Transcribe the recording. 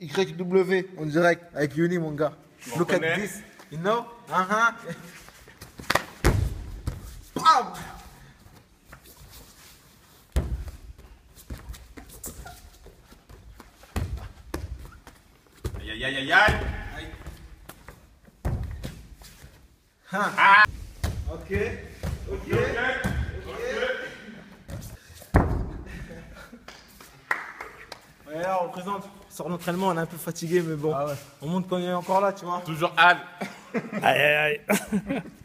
YW en direct avec Yuni, mon gars. Look at this, you know? Uh-huh. Bam! Aïe, aïe, aïe, aïe! Ah. Ok, ok, ok. Ouais, là, on présente. Sort l'entraînement, on est un peu fatigué, mais bon, ah ouais, on montre qu'on est encore là, tu vois. Toujours Anne. Aïe, aïe, aïe.